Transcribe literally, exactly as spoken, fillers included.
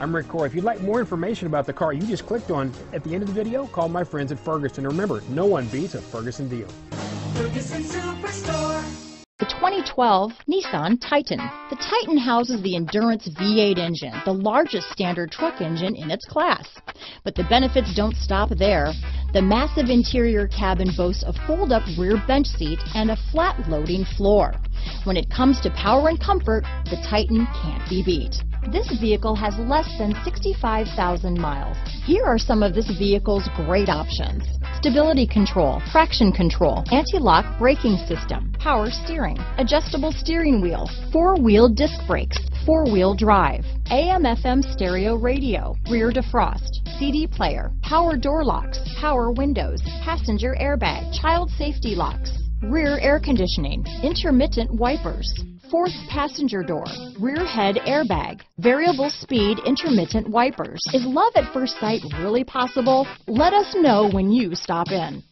I'm Rick Corr. If you'd like more information about the car you just clicked on at the end of the video, call my friends at Ferguson. And remember, no one beats a Ferguson deal. Ferguson Superstore. The twenty twelve Nissan Titan. The Titan houses the Endurance V eight engine, the largest standard torque engine in its class. But the benefits don't stop there. The massive interior cabin boasts a fold-up rear bench seat and a flat-loading floor. When it comes to power and comfort, the Titan can't be beat. This vehicle has less than sixty-five thousand miles. Here are some of this vehicle's great options: stability control, traction control, anti-lock braking system, power steering, adjustable steering wheel, four-wheel disc brakes, four-wheel drive, A M F M stereo radio, rear defrost, C D player, power door locks, power windows, passenger airbag, child safety locks, rear air conditioning, intermittent wipers, fourth passenger door, rear head airbag, variable speed intermittent wipers. Is love at first sight really possible? Let us know when you stop in.